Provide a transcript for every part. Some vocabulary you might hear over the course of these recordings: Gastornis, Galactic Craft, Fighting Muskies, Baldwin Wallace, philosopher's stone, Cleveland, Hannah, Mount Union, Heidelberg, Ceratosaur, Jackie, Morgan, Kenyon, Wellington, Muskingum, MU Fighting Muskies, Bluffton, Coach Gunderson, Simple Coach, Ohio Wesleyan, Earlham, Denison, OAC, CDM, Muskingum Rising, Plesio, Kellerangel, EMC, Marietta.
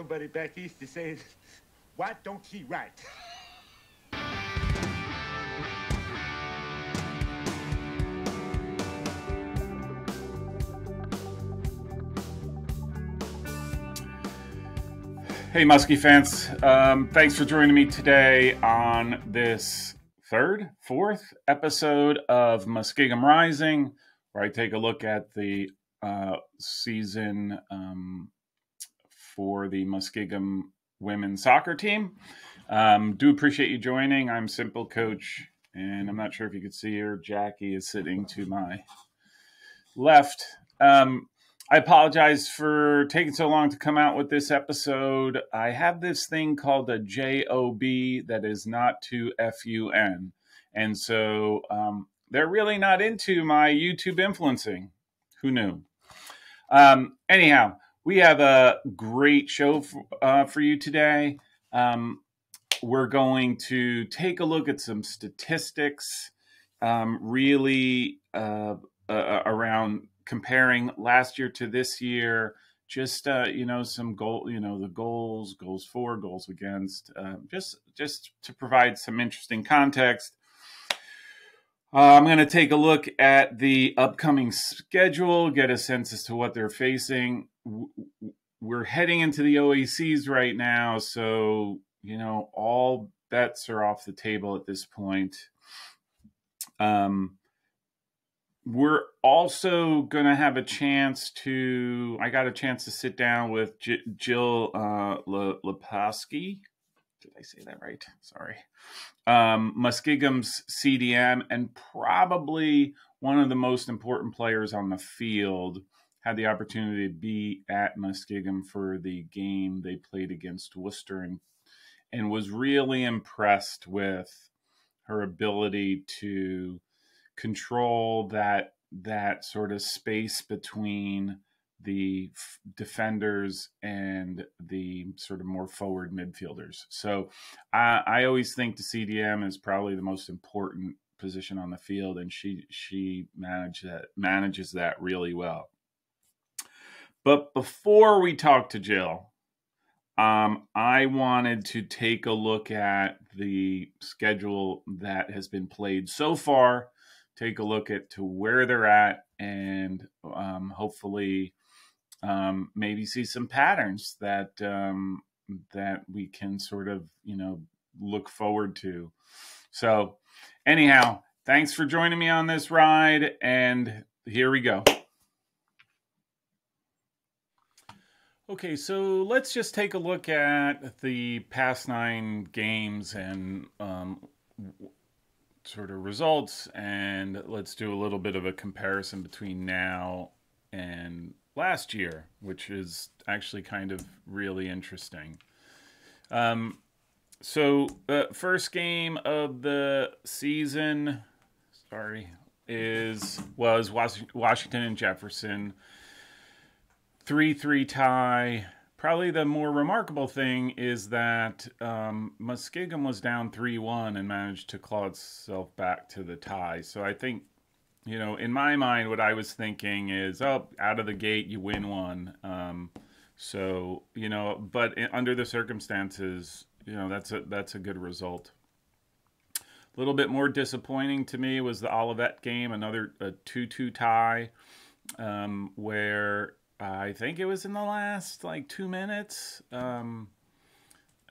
somebody back east to say, why don't she write? Hey, Muskie fans. Thanks for joining me today on this fourth episode of Muskingum Rising, where I take a look at the season for the Muskingum women's soccer team. Do appreciate you joining. I'm Simple Coach, and I'm not sure if you could see her. Jackie is sitting to my left. I apologize for taking so long to come out with this episode. I have this thing called a J-O-B that is not to F-U-N. And so they're really not into my YouTube influencing. Who knew? Anyhow, we have a great show for you today. We're going to take a look at some statistics, around comparing last year to this year, just some goals for, goals against, just to provide some interesting context. I'm going to take a look at the upcoming schedule, get a sense as to what they're facing. We're heading into the OACs right now, so all bets are off the table at this point. We're also going to have a chance to, I got a chance to sit down with Jill Laposky. Did I say that right? Sorry. Muskingum's CDM, and probably one of the most important players on the field. Had the opportunity to be at Muskingum for the game they played against Wooster, and was really impressed with her ability to control that sort of space between the defenders and the sort of more forward midfielders. So I always think the CDM is probably the most important position on the field, and she manages that really well. But before we talk to Jill, I wanted to take a look at the schedule that has been played so far. Take a look at to where they're at, and hopefully maybe see some patterns that we can sort of, look forward to. So anyhow, thanks for joining me on this ride, and here we go. Okay, so let's just take a look at the past 9 games and sort of results, and let's do a little bit of a comparison between now and last year, which is actually kind of really interesting. So the first game of the season, was Washington and Jefferson. 3-3 tie. Probably the more remarkable thing is that Muskingum was down 3-1 and managed to claw itself back to the tie. So I think, in my mind, what I was thinking is, oh, out of the gate, you win one. But under the circumstances, that's a good result. A little bit more disappointing to me was the Olivet game, another 2-2 tie, where I think it was in the last 2 minutes.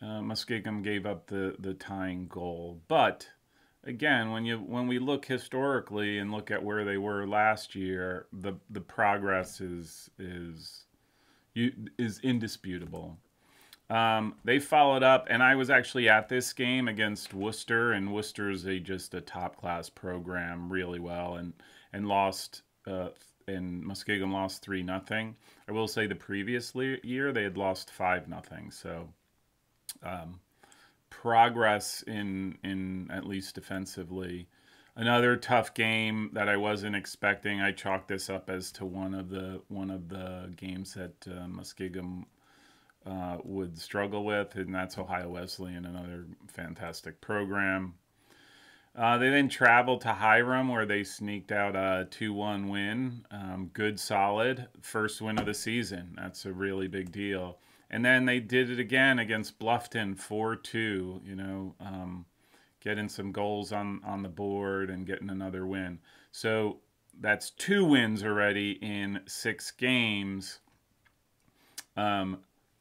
Muskingum gave up the tying goal, but again, when we look historically and look at where they were last year, the progress is indisputable. They followed up, and I was actually at this game against Worcester, and Worcester is just a top class program, really well, and lost. And Muskingum lost 3-0. I will say the previous year they had lost 5-0. So progress in at least defensively. Another tough game that I wasn't expecting. I chalked this up as to one of the games that Muskingum would struggle with, and that's Ohio Wesleyan, another fantastic program. They then traveled to Hiram, where they sneaked out a 2-1 win. Good, solid. First win of the season. That's a really big deal. And then they did it again against Bluffton, 4-2, you know, getting some goals on the board and getting another win. So that's 2 wins already in 6 games.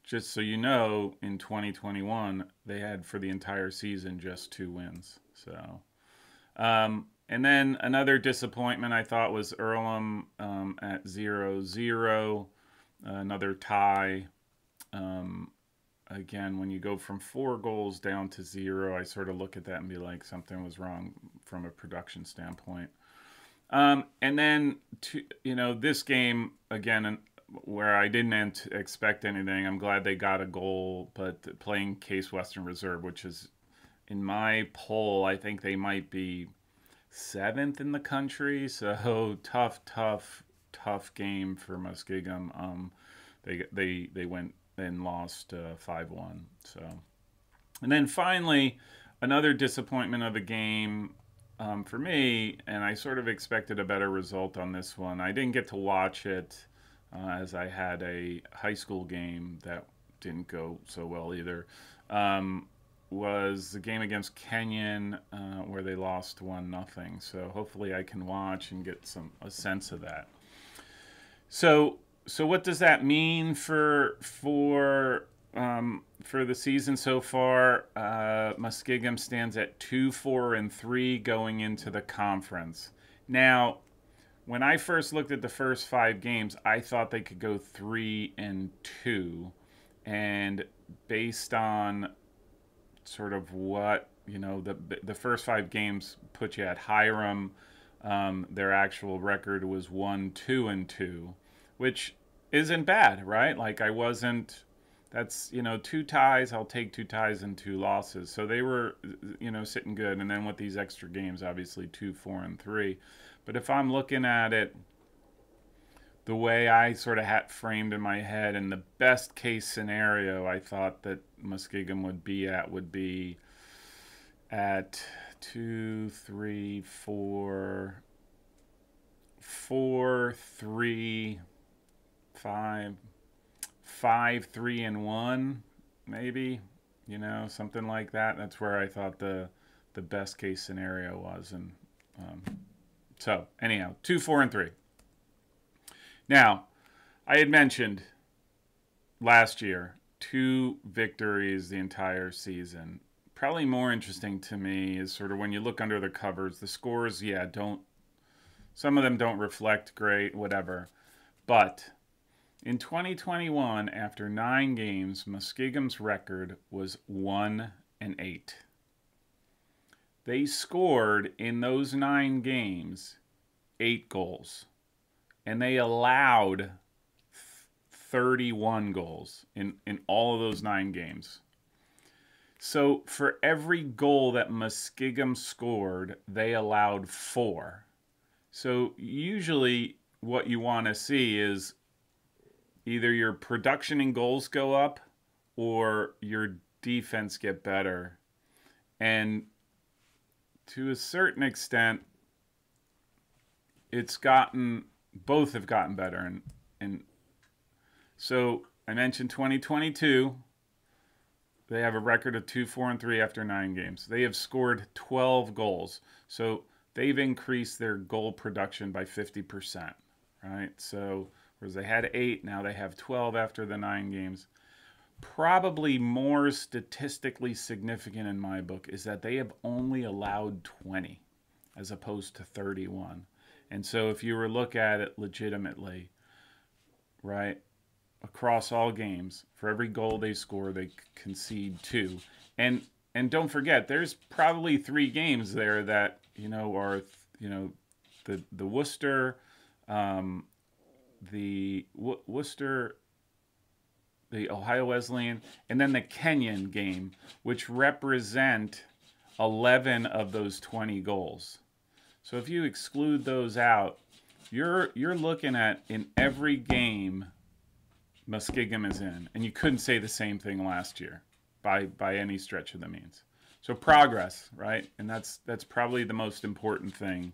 Just so you know, in 2021, they had for the entire season just 2 wins. So, and then another disappointment I thought was Earlham at 0-0, another tie. Again, when you go from 4 goals down to 0, I sort of look at that and be like, something was wrong from a production standpoint. And then, you know, this game, again, where I didn't expect anything, I'm glad they got a goal, but playing Case Western Reserve, which is, in my poll, I think they might be 7th in the country. So tough, tough, tough game for Muskingum. They went and lost 5-1. So, and then finally, another disappointment of the game for me, and I sort of expected a better result on this one. I didn't get to watch it as I had a high school game that didn't go so well either. Was the game against Kenyon where they lost 1-0. So hopefully I can watch and get a sense of that. So what does that mean for the season so far? Muskingum stands at 2-4-3 going into the conference. Now, when I first looked at the first 5 games, I thought they could go 3-2, and based on sort of what, you know, the first 5 games put you at Hiram. Their actual record was 1-2-2, which isn't bad, right? Like, I wasn't, that's, you know, 2 ties, I'll take 2 ties and 2 losses. So they were, you know, sitting good. And then with these extra games, obviously 2-4-3. But if I'm looking at it the way I sort of had framed in my head, and the best case scenario I thought that Muskingum would be at 2-3-4-4-3-5-5-3-1, maybe, you know, something like that. That's where I thought the best case scenario was. And so anyhow, 2-4-3. Now, I had mentioned last year 2 victories the entire season. Probably more interesting to me is sort of when you look under the covers, the scores, yeah, some of them don't reflect great, whatever. But in 2021, after 9 games, Muskingum's record was 1-8. They scored in those 9 games 8 goals, and they allowed 31 goals in all of those 9 games. So for every goal that Muskingum scored, they allowed 4. So usually what you want to see is either your production and goals go up or your defense get better. And to a certain extent, both have gotten better. And so I mentioned 2022, they have a record of 2-4-3 after 9 games. They have scored 12 goals. So they've increased their goal production by 50%, right? So, whereas they had 8, now they have 12 after the 9 games. Probably more statistically significant in my book is that they have only allowed 20 as opposed to 31. And so if you were to look at it legitimately, right, across all games, for every goal they score, they concede 2. And don't forget, there's probably 3 games there that, you know, the Wooster, the Ohio Wesleyan, and then the Kenyon game, which represent 11 of those 20 goals. So if you exclude those out, you're looking at, in every game Muskingum is in, and you couldn't say the same thing last year by any stretch of the means. So progress, right? And that's probably the most important thing.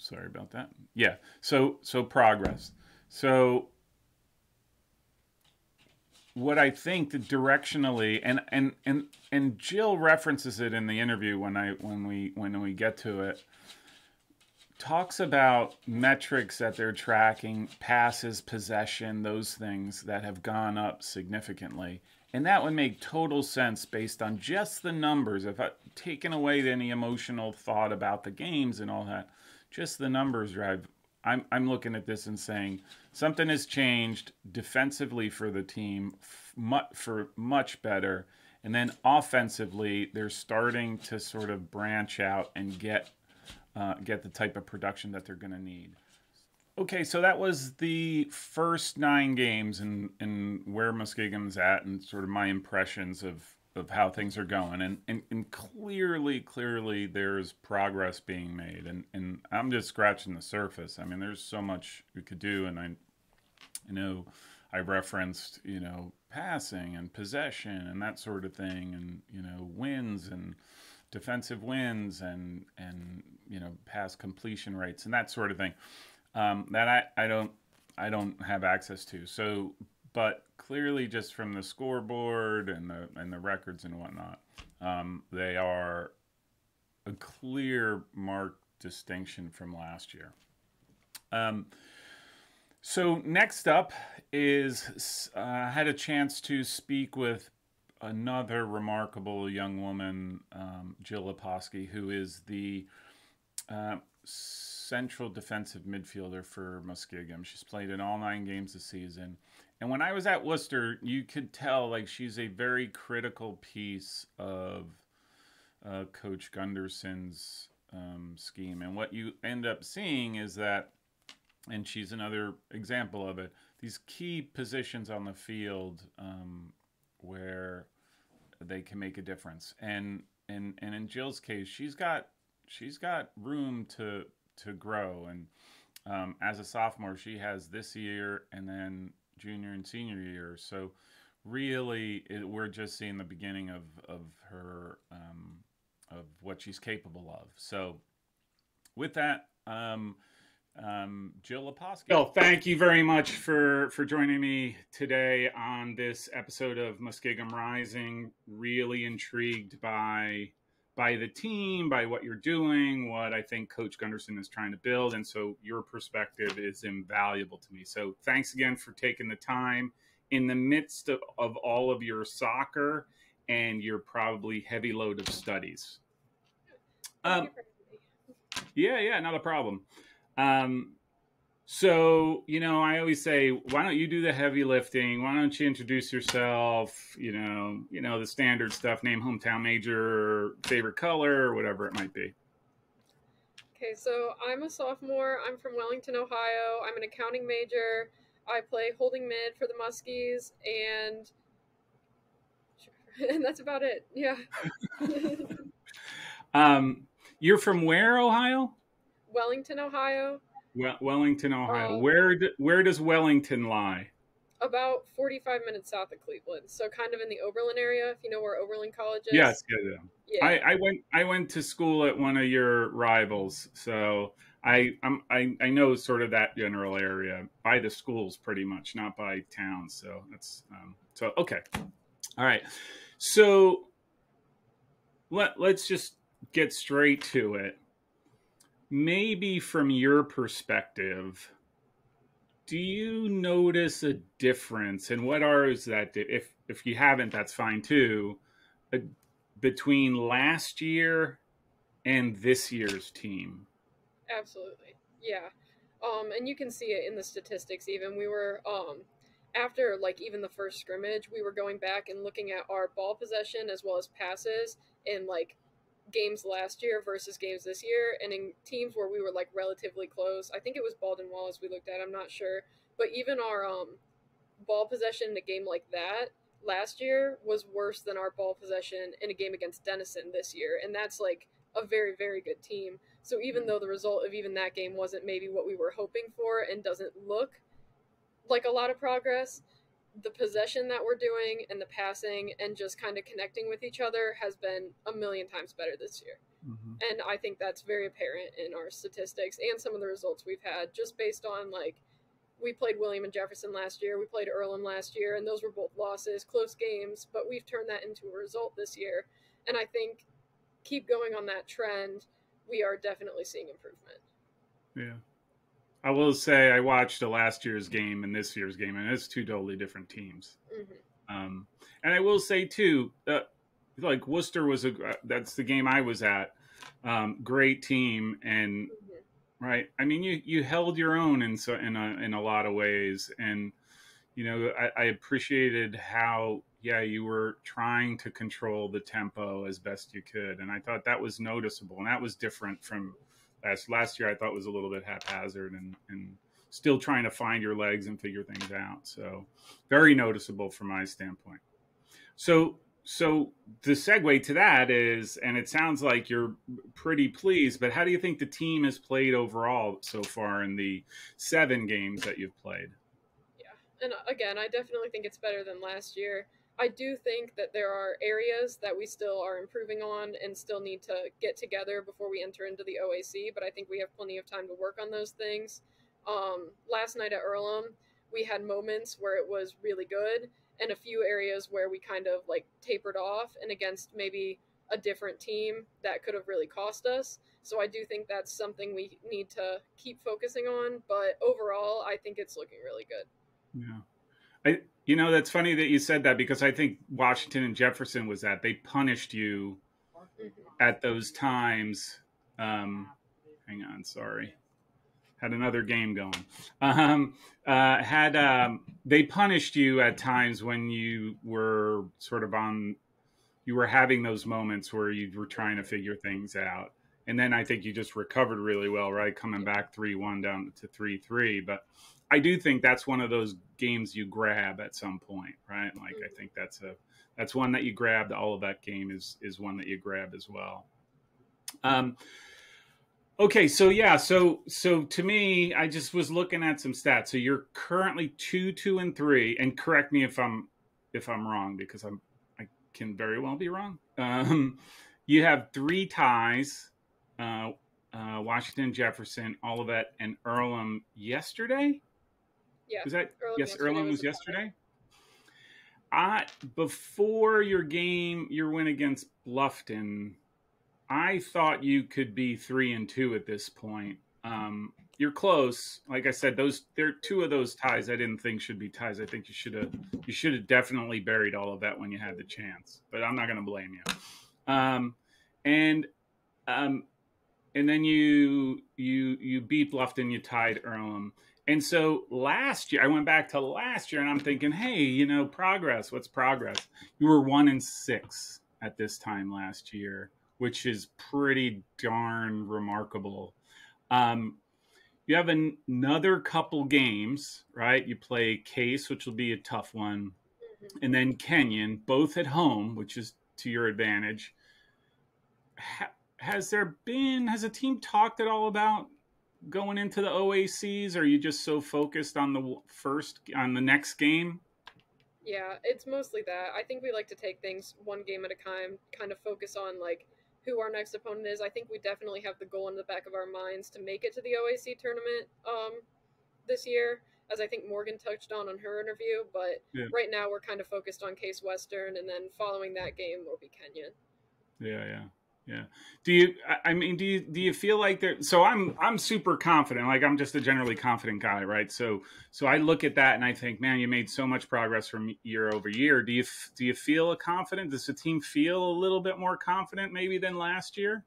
Sorry about that. Yeah, so progress. So what I think directionally, and Jill references it in the interview when we get to it, talks about metrics that they're tracking, passes, possession, those things that have gone up significantly. And that would make total sense based on just the numbers. If I've taken away any emotional thought about the games and all that, just the numbers drive. I'm looking at this and saying something has changed defensively for the team for much better. And then offensively, they're starting to sort of branch out and get the type of production that they're going to need. Okay, so that was the first 9 games and where Muskingum's at and sort of my impressions of how things are going. And clearly there's progress being made. And I'm just scratching the surface. I mean, there's so much we could do. And I know I referenced, you know, passing and possession and that sort of thing and, you know, wins and defensive wins and you know, pass completion rates and that sort of thing. That I don't have access to. So, but clearly, just from the scoreboard and the records and whatnot, they are a clear marked distinction from last year. So next up is I had a chance to speak with another remarkable young woman, Jill Laposky, who is the central defensive midfielder for Muskingum. She's played in all 9 games this season. And when I was at Wooster, you could tell like she's a very critical piece of Coach Gunderson's scheme. And what you end up seeing is that, and she's another example of it, these key positions on the field where they can make a difference. And in Jill's case, she's got room to grow, and as a sophomore she has this year and then junior and senior year, so really we're just seeing the beginning of her of what she's capable of. So with that, Jill Laposky. Jill, thank you very much for joining me today on this episode of Muskingum Rising. Really intrigued by the team, by what you're doing, what I think Coach Gunderson is trying to build. And so your perspective is invaluable to me. So thanks again for taking the time in the midst of all of your soccer and your probably heavy load of studies. Yeah, not a problem. So, you know, I always say, why don't you do the heavy lifting? Why don't you introduce yourself? You know, the standard stuff, name, hometown, major, favorite color, whatever it might be. Okay, so I'm a sophomore. I'm from Wellington, Ohio. I'm an accounting major. I play holding mid for the Muskies, and that's about it. Yeah. You're from where, Ohio? Wellington, Ohio. Wellington, Ohio. Where does Wellington lie? About 45 minutes south of Cleveland, so kind of in the Oberlin area, if you know where Oberlin College is. Yes, yeah. I went to school at one of your rivals, so I know sort of that general area by the schools, pretty much, not by towns. So that's so okay. All right, so let's just get straight to it. Maybe from your perspective, do you notice a difference, and what is that? If you haven't, that's fine too. Between last year and this year's team. Absolutely, yeah. And you can see it in the statistics. Even we were after like even the first scrimmage, we were going back and looking at our ball possession as well as passes and like games last year versus games this year, and in teams where we were like relatively close. I think it was Baldwin Wallace we looked at, I'm not sure, but even our ball possession in a game like that last year was worse than our ball possession in a game against Denison this year, and that's like a very, very good team. So even though the result of even that game wasn't maybe what we were hoping for and doesn't look like a lot of progress, the possession that we're doing and the passing and just kind of connecting with each other has been a million times better this year. Mm-hmm. And I think that's very apparent in our statistics and some of the results we've had, just based on, like, we played William and Jefferson last year, we played Earlham last year, and those were both losses, close games, but we've turned that into a result this year. And I think keep going on that trend, we are definitely seeing improvement. Yeah. I will say I watched the last year's game and this year's game, and it's two totally different teams. Mm-hmm. And I will say, too, like Worcester was that's the game I was at. Great team. And mm-hmm. right. I mean, you held your own in a lot of ways. And, you know, I appreciated how, yeah, you were trying to control the tempo as best you could. And I thought that was noticeable, and that was different from last year. I thought was a little bit haphazard and still trying to find your legs and figure things out. So very noticeable from my standpoint. So the segue to that is, and it sounds like you're pretty pleased, but how do you think the team has played overall so far in the 7 games that you've played? Yeah, and again, I definitely think it's better than last year. I do think that there are areas that we still are improving on and still need to get together before we enter into the OAC, but I think we have plenty of time to work on those things. Last night at Earlham, we had moments where it was really good, and a few areas where we kind of like tapered off, and against maybe a different team that could have really cost us. So I do think that's something we need to keep focusing on, but overall I think it's looking really good. Yeah. You know, that's funny that you said that, because I think Washington and Jefferson was that they punished you at those times. Hang on. Sorry. Had another game going. They punished you at times when you were sort of you were having those moments where you were trying to figure things out. And then I think you just recovered really well, right? Coming back 3-1 down to 3-3. But I do think that's one of those games you grab at some point, right? Like, I think that's one that you grab. The Olivet game is one that you grab as well. Okay, so yeah, so to me, I just was looking at some stats. So you're currently 2-2-3, and correct me if I'm wrong, because I can very well be wrong. You have 3 ties, Washington, Jefferson, Olivet, and Earlham yesterday. Yeah, was that Earlham? Yes, Earlham was yesterday. Before your game, your win against Bluffton, I thought you could be 3-2 at this point. You're close. Like I said, there are 2 of those ties I didn't think should be ties. I think you should have definitely buried Olivet when you had the chance. But I'm not going to blame you. And then you beat Bluffton, you tied Earlham. And so last year, I went back to last year, and I'm thinking, hey, you know, progress. What's progress? You were 1-6 at this time last year, which is pretty darn remarkable. You have another couple games, right? You play Case, which will be a tough one, and then Kenyon, both at home, which is to your advantage. Has a team talked at all about going into the OACs? Or are you just so focused on the next game? Yeah, it's mostly that. I think we like to take things one game at a time, kind of focus on, like, who our next opponent is. I think we definitely have the goal in the back of our minds to make it to the OAC tournament this year, as I think Morgan touched on her interview. But Right now we're kind of focused on Case Western, and then following that game will be Kenyon. Yeah. Do you feel like there? So I'm super confident. Like, I'm just a generally confident guy, right? So I look at that and I think, man, you made so much progress from year over year. Do you feel confident? Does the team feel a little bit more confident maybe than last year?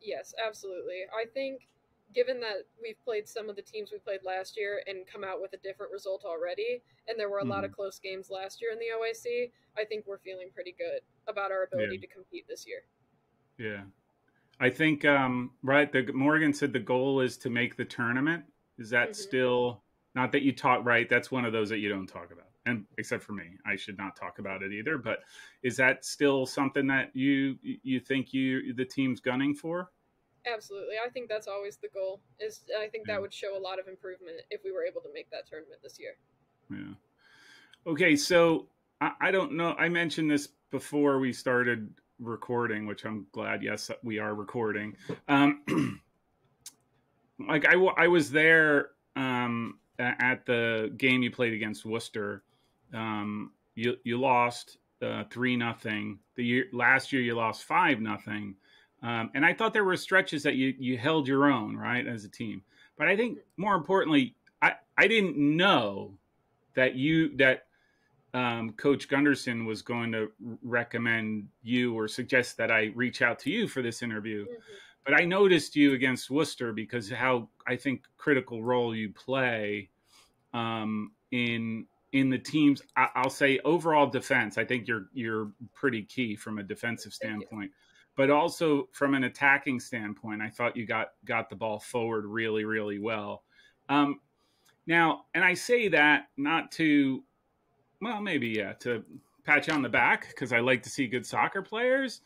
Yes, absolutely. I think, given that we've played some of the teams we played last year and come out with a different result already, and there were a lot of close games last year in the OAC, I think we're feeling pretty good about our ability to compete this year. Yeah, I think Morgan said the goal is to make the tournament. Is that still not that you talk? Right, that's one of those that you don't talk about, and except for me, I should not talk about it either. But is that still something that you think the team's gunning for? Absolutely, I think that's always the goal. I think that would show a lot of improvement if we were able to make that tournament this year. Yeah. Okay, so I don't know. I mentioned this before we started recording, which I'm glad, yes, we are recording. Like I was there at the game you played against Wooster. You lost 3-0. Last year you lost 5-0. And I thought there were stretches that you held your own, right, as a team. But I think more importantly, I didn't know that Coach Gunderson was going to recommend you or suggest that I reach out to you for this interview. Mm-hmm. But I noticed you against Worcester because how I think critical role you play in the team's, I'll say, overall defense. I think you're pretty key from a defensive standpoint. But also from an attacking standpoint, I thought you got the ball forward really, really well. Now, and I say that not to, well, maybe, yeah, to pat you on the back because I like to see good soccer players,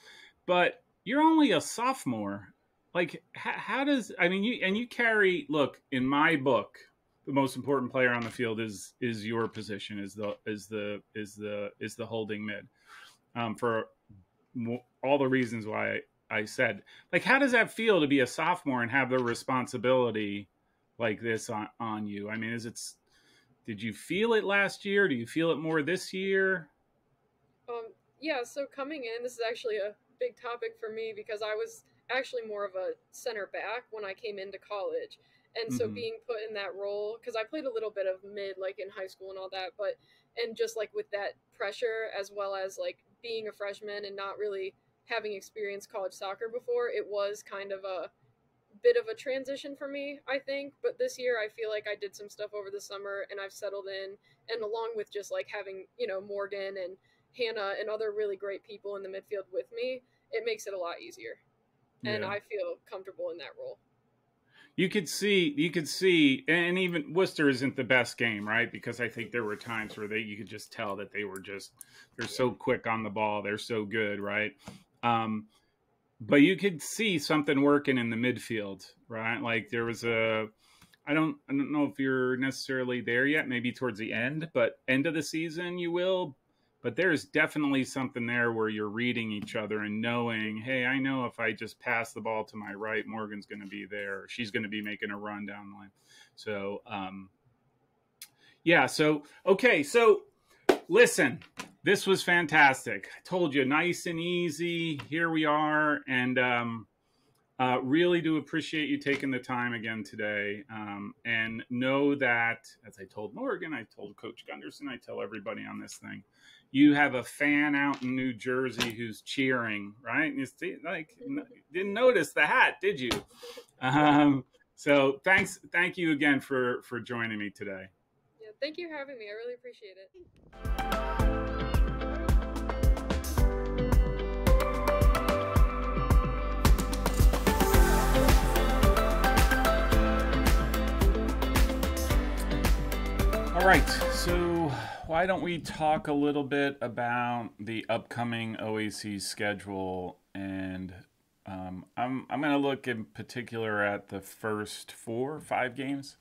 but you're only a sophomore. Like, how does, I mean, you carry, look, in my book, the most important player on the field is your position, is the holding mid, for all the reasons why I said. Like, how does that feel to be a sophomore and have the responsibility like this on you? I mean, did you feel it last year? Do you feel it more this year? Yeah, so coming in, this is actually a big topic for me because I was actually more of a center back when I came into college. And so being put in that role, because I played a little bit of mid, like in high school and all that, but, and just like with that pressure, as well as like being a freshman and not really having experienced college soccer before, it was kind of a bit of a transition for me, I think. But this year I feel like I did some stuff over the summer and I've settled in, and along with just like having, you know, Morgan and Hannah and other really great people in the midfield with me, it makes it a lot easier. And yeah, I feel comfortable in that role. You could see, and even Worcester isn't the best game, right? Because I think there were times where you could just tell that they're so quick on the ball. They're so good, right? But you could see something working in the midfield, right? Like there was I don't know if you're necessarily there yet, maybe towards the end, but end of the season you will. But there's definitely something there where you're reading each other and knowing, hey, I know if I just pass the ball to my right, Morgan's going to be there. Or she's going to be making a run down the line. So, yeah. So, okay. So, listen, this was fantastic. I told you, nice and easy. Here we are. And really do appreciate you taking the time again today. And know that, as I told Morgan, I told Coach Gunderson, I tell everybody on this thing, you have a fan out in New Jersey who's cheering, right? You see, like, didn't notice the hat, did you? So thank you again for joining me today. Yeah, thank you for having me. I really appreciate it. All right, so why don't we talk a little bit about the upcoming OAC schedule? And I'm going to look in particular at the first 4 or 5 games,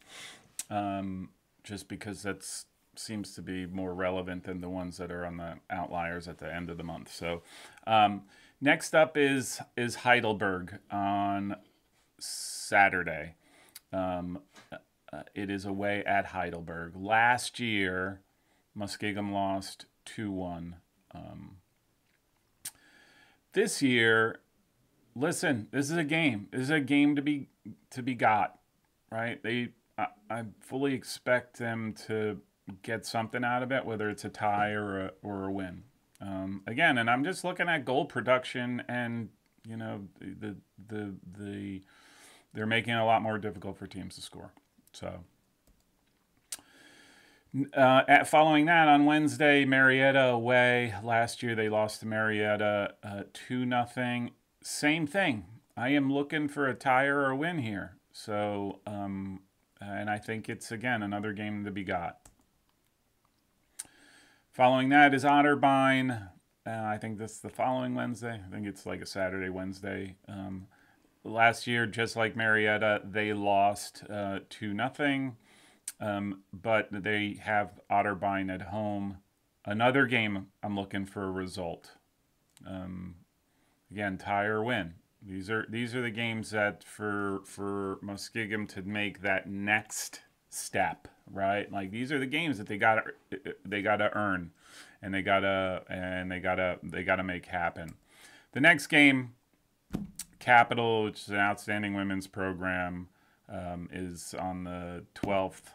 just because that seems to be more relevant than the ones that are on the outliers at the end of the month. So next up is Heidelberg on Saturday. It is away at Heidelberg. Last year, Muskingum lost 2-1. This year, listen, this is a game. This is a game to be got, right? I fully expect them to get something out of it, whether it's a tie or a win. Again, and I'm just looking at goal production, and you know they're making it a lot more difficult for teams to score. So, following that, on Wednesday, Marietta away. Last year, they lost to Marietta 2-0. Same thing. I am looking for a tie or a win here. So, and I think it's, again, another game to be got. Following that is Otterbein. I think that's the following Wednesday. I think it's like a Saturday, Wednesday. Last year, just like Marietta, they lost 2-0, but they have Otterbein at home. Another game I'm looking for a result. Again, tie or win. These are the games that for Muskingum to make that next step, right? Like these are the games that they gotta earn, and they gotta make happen. The next game, Capital, which is an outstanding women's program, is on the 12th.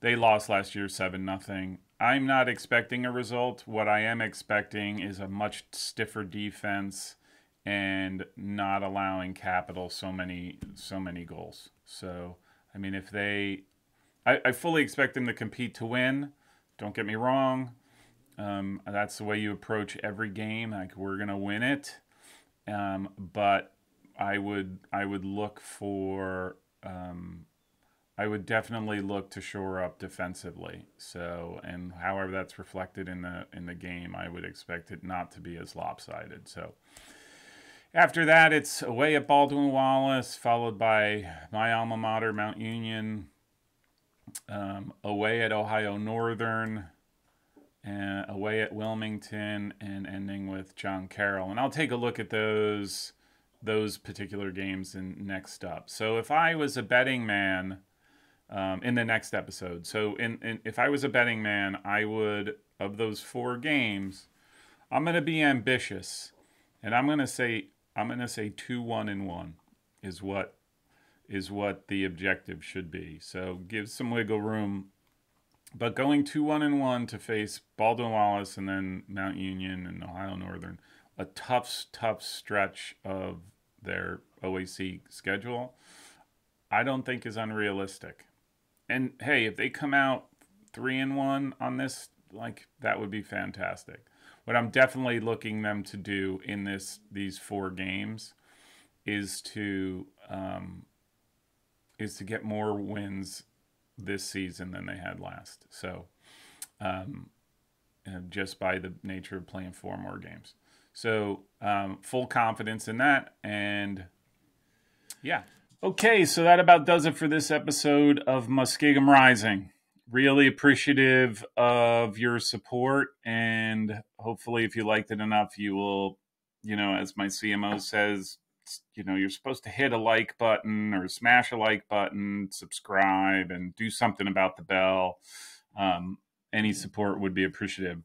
They lost last year 7-0. I'm not expecting a result. What I am expecting is a much stiffer defense and not allowing Capital so many goals. So, I mean, if they... I fully expect them to compete to win. Don't get me wrong. That's the way you approach every game. Like, we're going to win it. But I would look for... I would definitely look to shore up defensively. So, and however that's reflected in the game, I would expect it not to be as lopsided. So, after that, it's away at Baldwin Wallace, followed by my alma mater, Mount Union, away at Ohio Northern, and away at Wilmington, and ending with John Carroll. And I'll take a look at those particular games in next up. So, if I was a betting man. In the next episode. So if I was a betting man, I would, of those four games, I'm going to be ambitious. And I'm going to say 2-1-1 is what the objective should be. So give some wiggle room. But going 2-1-1 to face Baldwin Wallace and then Mount Union and Ohio Northern, a tough stretch of their OAC schedule, I don't think is unrealistic. And hey, if they come out 3-1 on this, like that would be fantastic. What I'm definitely looking them to do in these four games is to get more wins this season than they had last. So, just by the nature of playing four more games. So, full confidence in that, and yeah. Okay, so that about does it for this episode of Muskingum Rising. Really appreciative of your support, and hopefully if you liked it enough, you will, you know, as my CMO says, you know, you're supposed to hit a like button or smash a like button, subscribe, and do something about the bell. Any support would be appreciative.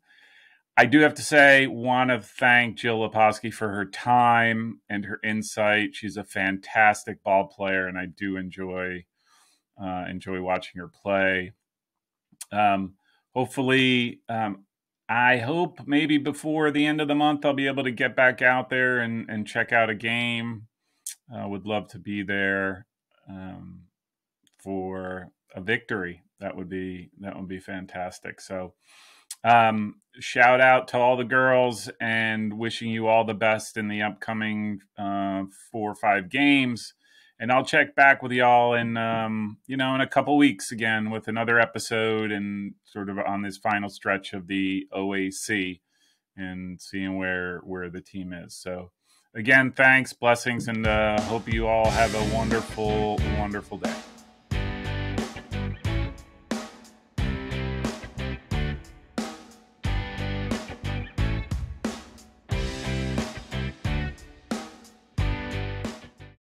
I do have to say, want to thank Jill Laposky for her time and her insight. She's a fantastic ball player, and I do enjoy watching her play. Hopefully, I hope maybe before the end of the month, I'll be able to get back out there and check out a game. I would love to be there for a victory. That would be fantastic. So. Shout out to all the girls and wishing you all the best in the upcoming 4 or 5 games. And I'll check back with y'all in a couple weeks again with another episode and sort of on this final stretch of the OAC and seeing where the team is. So again, thanks, blessings, and hope you all have a wonderful, wonderful day.